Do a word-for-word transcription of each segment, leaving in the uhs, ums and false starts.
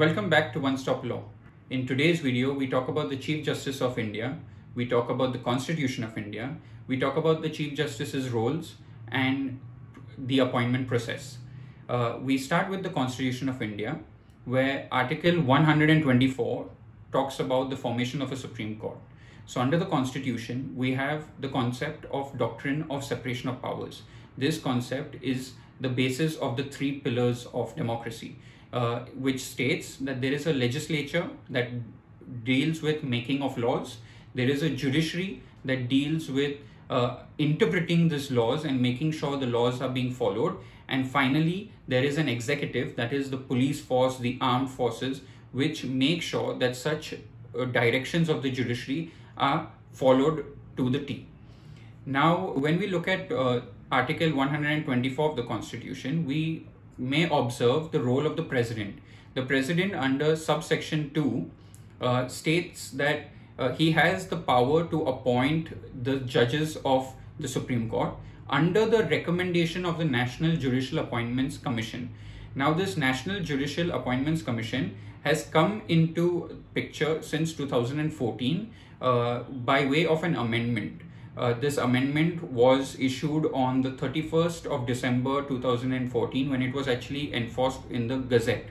Welcome back to One Stop Law. In today's video, we talk about the Chief Justice of India, we talk about the Constitution of India, we talk about the Chief Justice's roles and the appointment process. Uh, we start with the Constitution of India, where Article one hundred twenty-four talks about the formation of a Supreme Court. So under the Constitution, we have the concept of doctrine of separation of powers. This concept is the basis of the three pillars of democracy. Uh, which states that there is a legislature that deals with making of laws, there is a judiciary that deals with uh, interpreting these laws and making sure the laws are being followed, and finally there is an executive, that is the police force, the armed forces, which make sure that such uh, directions of the judiciary are followed to the T. Now when we look at uh, Article one hundred twenty-four of the Constitution, we may observe the role of the president. The president under subsection two uh, states that uh, he has the power to appoint the judges of the Supreme Court under the recommendation of the National Judicial Appointments Commission. Now this National Judicial Appointments Commission has come into picture since two thousand fourteen uh, by way of an amendment. Uh, this amendment was issued on the thirty-first of December two thousand fourteen, when it was actually enforced in the Gazette.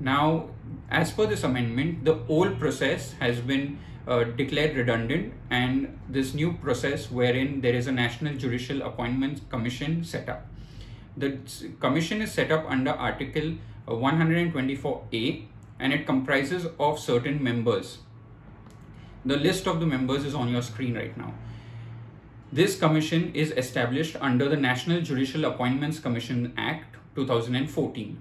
Now, as per this amendment, the old process has been uh, declared redundant, and this new process wherein there is a National Judicial Appointments Commission set up. The commission is set up under Article one hundred twenty-four A, and it comprises of certain members. The list of the members is on your screen right now. This commission is established under the National Judicial Appointments Commission Act two thousand fourteen.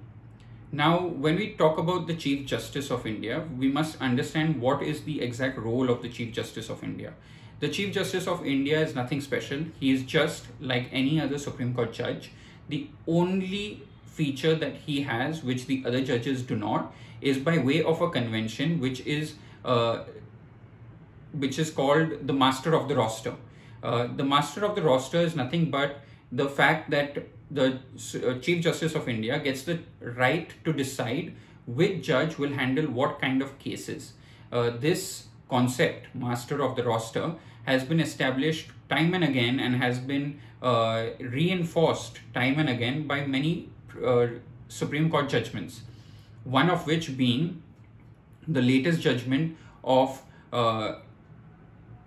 Now, when we talk about the Chief Justice of India, we must understand what is the exact role of the Chief Justice of India. The Chief Justice of India is nothing special. He is just like any other Supreme Court judge. The only feature that he has, which the other judges do not, is by way of a convention, which is, uh, which is called the Master of the Roster. Uh, the master of the roster is nothing but the fact that the uh, Chief Justice of India gets the right to decide which judge will handle what kind of cases. Uh, this concept, master of the roster, has been established time and again and has been uh, reinforced time and again by many uh, Supreme Court judgments, one of which being the latest judgment of uh,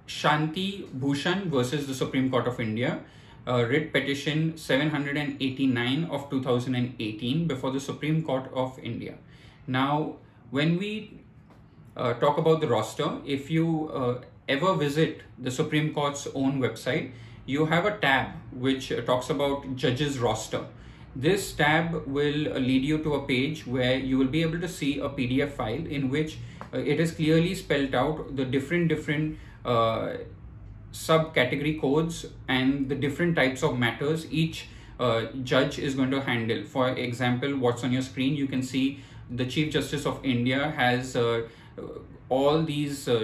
Shanti Bhushan versus the Supreme Court of India, uh, writ petition seven hundred eighty-nine of two thousand eighteen before the Supreme Court of India. Now, when we uh, talk about the roster, if you uh, ever visit the Supreme Court's own website, you have a tab which talks about judges roster. This tab will lead you to a page where you will be able to see a P D F file in which uh, it is clearly spelled out the different different Uh, subcategory codes and the different types of matters each uh, judge is going to handle. For example, what's on your screen, you can see the Chief Justice of India has uh, all these uh,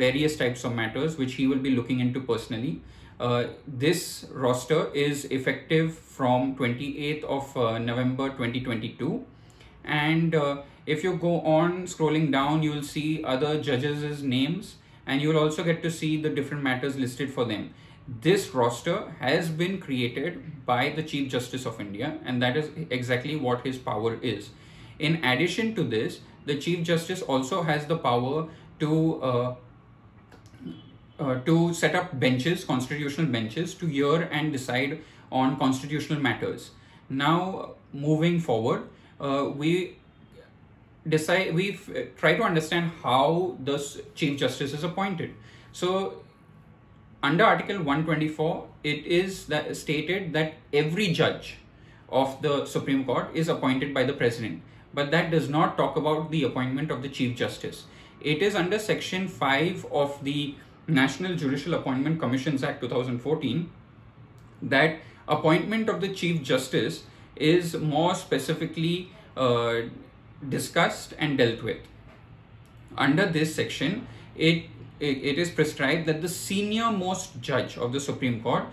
various types of matters which he will be looking into personally. Uh, this roster is effective from twenty-eighth of November twenty twenty-two, and uh, if you go on scrolling down, you will see other judges' names, and you will also get to see the different matters listed for them. This roster has been created by the Chief Justice of India, and that is exactly what his power is. In addition to this, the Chief Justice also has the power to uh, uh, to set up benches, constitutional benches, to hear and decide on constitutional matters. Now, moving forward, uh, we Decide, we've tried to understand how the Chief Justice is appointed. So under Article one twenty-four, it is that stated that every judge of the Supreme Court is appointed by the president, but that does not talk about the appointment of the Chief Justice. It is under Section five of the National Judicial Appointment Commissions Act two thousand fourteen that appointment of the Chief Justice is more specifically uh, discussed and dealt with. Under this section, it, it it is prescribed that the senior most judge of the Supreme Court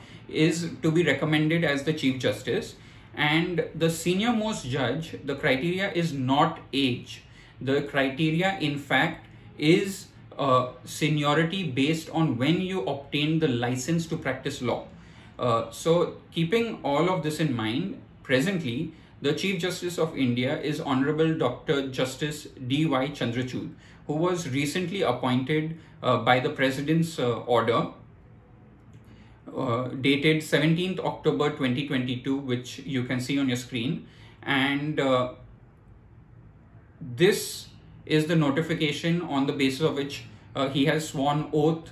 is to be recommended as the Chief Justice, and the senior most judge, the criteria is not age. The criteria, in fact, is uh, seniority based on when you obtain the license to practice law. Uh, so keeping all of this in mind, presently, the Chief Justice of India is Honorable Doctor Justice D Y Chandrachud, who was recently appointed uh, by the President's uh, order uh, dated seventeenth October twenty twenty-two, which you can see on your screen. And uh, this is the notification on the basis of which uh, he has sworn oath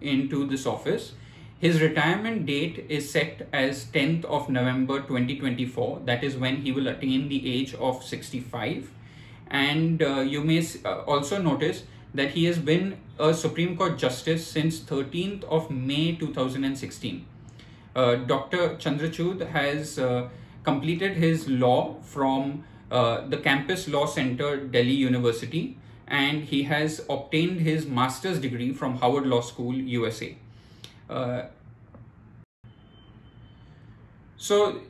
into this office. His retirement date is set as tenth of November twenty twenty-four. That is when he will attain the age of sixty-five. And uh, you may also notice that he has been a Supreme Court Justice since thirteenth of May two thousand sixteen. Uh, Doctor Chandrachud has uh, completed his law from uh, the Campus Law Center, Delhi University, and he has obtained his master's degree from Harvard Law School, U S A. Uh, so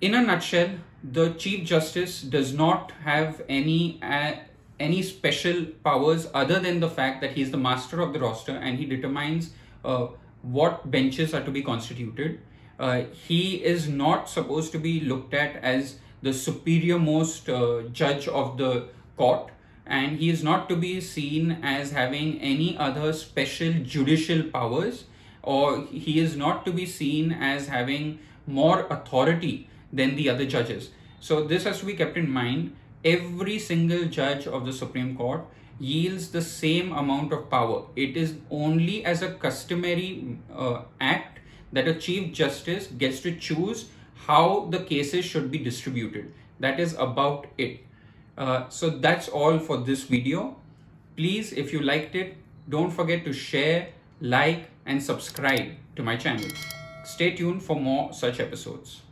in a nutshell, the Chief Justice does not have any uh, any special powers other than the fact that he is the master of the roster and he determines uh, what benches are to be constituted. Uh, he is not supposed to be looked at as the superior most uh, judge of the court, and he is not to be seen as having any other special judicial powers, or he is not to be seen as having more authority than the other judges. So this has to be kept in mind. Every single judge of the Supreme Court yields the same amount of power. It is only as a customary uh, act that a Chief Justice gets to choose how the cases should be distributed. That is about it. Uh, so that's all for this video. Please, if you liked it, don't forget to share, like, and subscribe to my channel. Stay tuned for more such episodes.